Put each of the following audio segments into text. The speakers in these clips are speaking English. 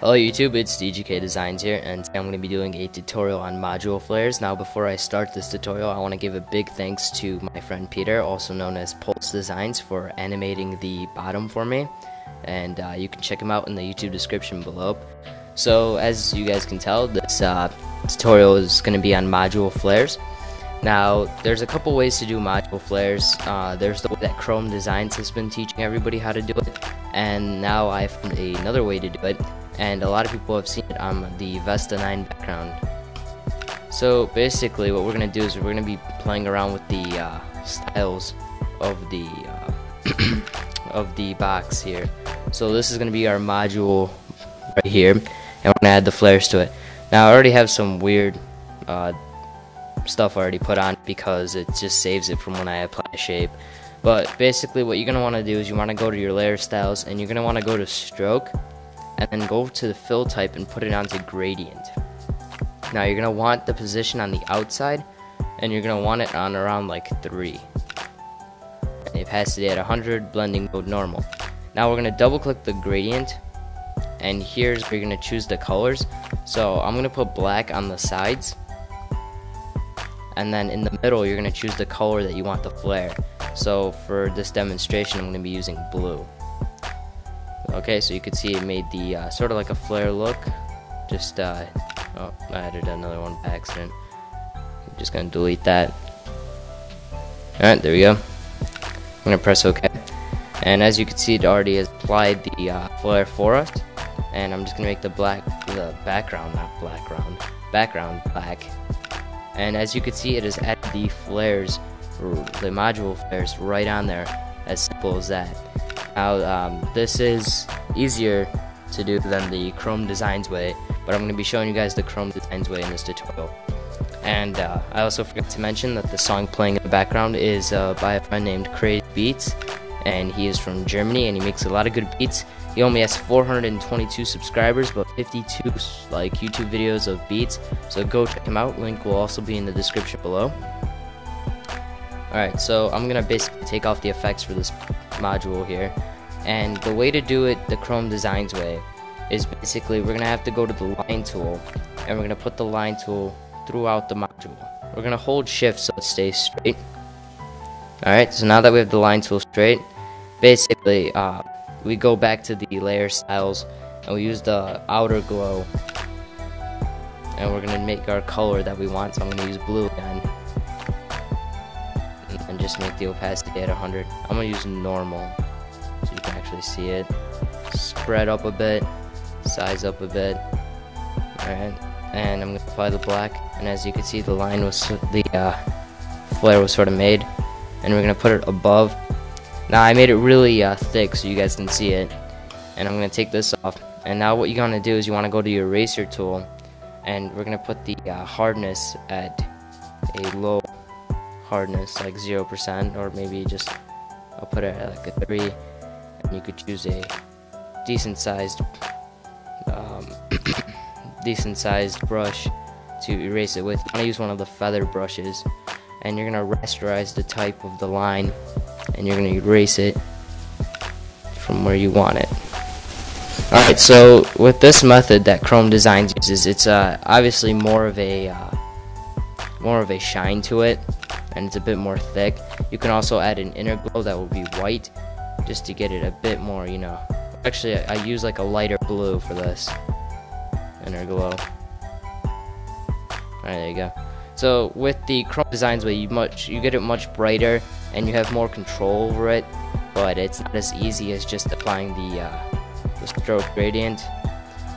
Hello YouTube, it's DGK Designs here, and I'm going to be doing a tutorial on module flares. Now before I start this tutorial, I want to give a big thanks to my friend Peter, also known as Pulse Designs, for animating the bottom for me, and you can check him out in the YouTube description below. So as you guys can tell, this tutorial is going to be on module flares. Now there's a couple ways to do module flares. There's the way that Chrome Designs has been teaching everybody how to do it, and now I found another way to do it. And a lot of people have seen it on the Vesta 9 background. So basically what we're going to do is we're going to be playing around with the styles of the box here. So this is going to be our module right here, and we're going to add the flares to it. Now I already have some weird stuff already put on because it just saves it from when I apply a shape. But basically what you're going to want to do is you want to go to your layer styles, and you're going to want to go to stroke, and then go to the fill type and put it onto gradient. Now you're gonna want the position on the outside, and you're gonna want it on around like 3. And it has to be at 100, blending mode normal. Now we're gonna double click the gradient, and here's where you're gonna choose the colors. So I'm gonna put black on the sides, and then in the middle you're gonna choose the color that you want the flare. So for this demonstration I'm gonna be using blue. Okay, so you can see it made the sort of like a flare look. Just oh, I added another one by accident. I'm just gonna delete that. All right, there we go. I'm gonna press OK, and as you can see, it already has applied the flare for us. And I'm just gonna make the background black. And as you can see, it has added the flares, the module flares, right on there. As simple as that. Now this is easier to do than the Chrome Designs way, but I'm going to be showing you guys the Chrome Designs way in this tutorial. And I also forgot to mention that the song playing in the background is by a friend named Craig Beats, and he is from Germany, and he makes a lot of good beats. He only has 422 subscribers, but 52 like YouTube videos of beats, so go check him out. Link will also be in the description below. Alright, so I'm going to basically take off the effects for this module here, and the way to do it the Chrome Designs way is basically we're going to have to go to the line tool, and we're going to put the line tool throughout the module. We're going to hold shift so it stays straight. Alright, so now that we have the line tool straight, basically we go back to the layer styles, and we use the outer glow, and we're going to make our color that we want, so I'm going to use blue again. Just make the opacity at 100. I'm gonna use normal so you can actually see it. Spread up a bit, size up a bit. Alright, and I'm gonna apply the black, and as you can see the line was, flare was sort of made, and we're gonna put it above. Now I made it really thick so you guys can see it, and I'm gonna take this off. And now what you're gonna do is you wanna go to your eraser tool, and we're gonna put the hardness at a low hardness, like 0%, or maybe just I'll put it at like a 3, and you could choose a decent sized brush to erase it with. I'm gonna use one of the feather brushes, and you're gonna rasterize the type of the line, and you're gonna erase it from where you want it. Alright, so with this method that Chrome Designs uses, it's obviously more of a shine to it, and it's a bit more thick. You can also add an inner glow that will be white, just to get it a bit more, you know. Actually, I use like a lighter blue for this inner glow. Alright, there you go. So with the Chrome Designs way, you get it much brighter, and you have more control over it. But it's not as easy as just applying the stroke gradient.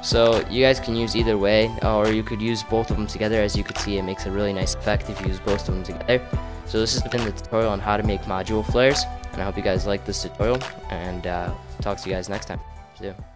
So you guys can use either way, or you could use both of them together. As you can see, it makes a really nice effect if you use both of them together. So this has been the tutorial on how to make module flares, and I hope you guys like this tutorial, and talk to you guys next time. See ya.